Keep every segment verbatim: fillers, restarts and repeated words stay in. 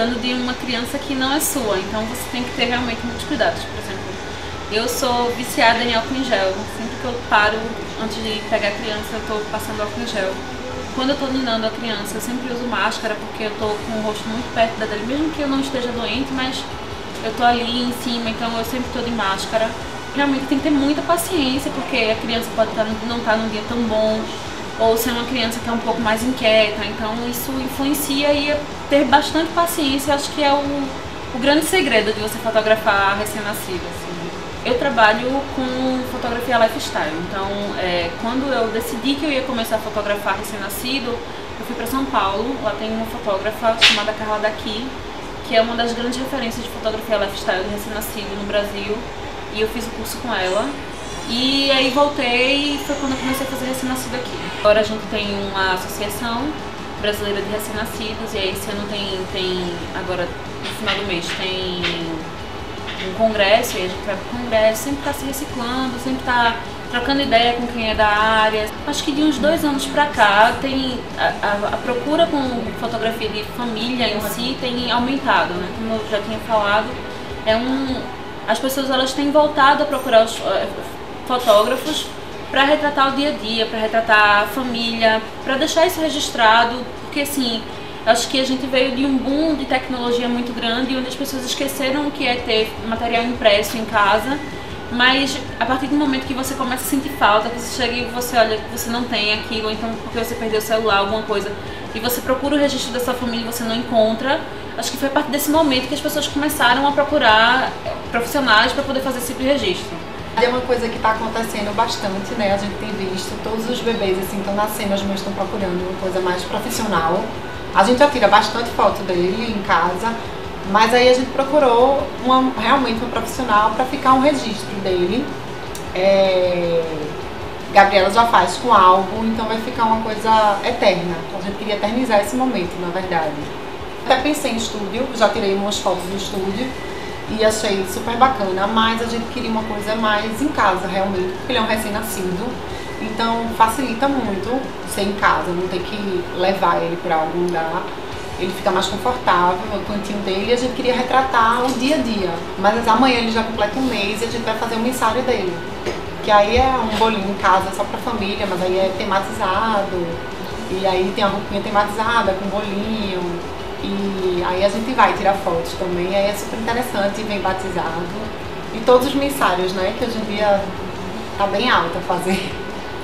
cuidando de uma criança que não é sua, então você tem que ter realmente muitos cuidados. Por exemplo, eu sou viciada em álcool em gel, sempre que eu paro antes de pegar a criança eu tô passando álcool em gel. Quando eu tô ninando a criança eu sempre uso máscara porque eu tô com o rosto muito perto da dele, mesmo que eu não esteja doente, mas eu tô ali em cima, então eu sempre tô de máscara. Realmente tem que ter muita paciência porque a criança pode tá, não estar tá num dia tão bom, ou ser uma criança que é um pouco mais inquieta, então isso influencia, e ter bastante paciência acho que é o, o grande segredo de você fotografar recém-nascido. Assim. Eu trabalho com fotografia lifestyle, então é, quando eu decidi que eu ia começar a fotografar recém-nascido, eu fui para São Paulo, lá tem uma fotógrafa chamada Carla Daqui, que é uma das grandes referências de fotografia lifestyle de recém-nascido no Brasil, e eu fiz o curso com ela. E aí voltei e foi quando eu comecei a fazer recém-nascido aqui. Agora a gente tem uma associação brasileira de recém-nascidos, e aí esse ano tem, tem, agora no final do mês, tem um congresso, e a gente vai pro congresso, sempre tá se reciclando, sempre tá trocando ideia com quem é da área. Acho que de uns dois anos pra cá, tem a, a, a procura com fotografia de família em si tem aumentado, né? Como eu já tinha falado, é um, as pessoas elas têm voltado a procurar os fotógrafos para retratar o dia a dia, para retratar a família, para deixar isso registrado, porque assim, acho que a gente veio de um boom de tecnologia muito grande, onde as pessoas esqueceram o que é ter material impresso em casa, mas a partir do momento que você começa a sentir falta, você chega e você olha que você não tem aquilo, ou então porque você perdeu o celular, alguma coisa, e você procura o registro da sua família e você não encontra, acho que foi a partir desse momento que as pessoas começaram a procurar profissionais para poder fazer esse registro. É uma coisa que está acontecendo bastante, né? A gente tem visto todos os bebês assim estão nascendo, as mães estão procurando uma coisa mais profissional. A gente já tira bastante foto dele em casa, mas aí a gente procurou uma, realmente uma profissional para ficar um registro dele. É... Gabriela já faz com algo, então vai ficar uma coisa eterna. A gente queria eternizar esse momento, na verdade. Até pensei em estúdio, já tirei umas fotos do estúdio e achei super bacana, mas a gente queria uma coisa mais em casa realmente, porque ele é um recém-nascido, então facilita muito ser em casa, não ter que levar ele para algum lugar, ele fica mais confortável, o cantinho dele, a gente queria retratar o dia a dia, mas amanhã ele já completa um mês e a gente vai fazer o mensário dele, que aí é um bolinho em casa só para a família, mas aí é tematizado, e aí tem a roupinha tematizada com bolinho, e aí a gente vai tirar fotos também, aí é super interessante, vem batizado e todos os mensários, né, que hoje em dia tá bem alta fazer.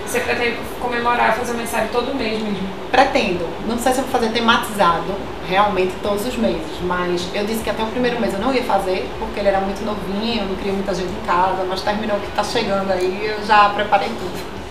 Você pretende comemorar, fazer mensário todo mês mesmo? Pretendo, não sei se eu vou fazer tematizado realmente todos os meses, mas eu disse que até o primeiro mês eu não ia fazer, porque ele era muito novinho, eu não queria muita gente em casa, mas terminou que tá chegando aí, eu já preparei tudo.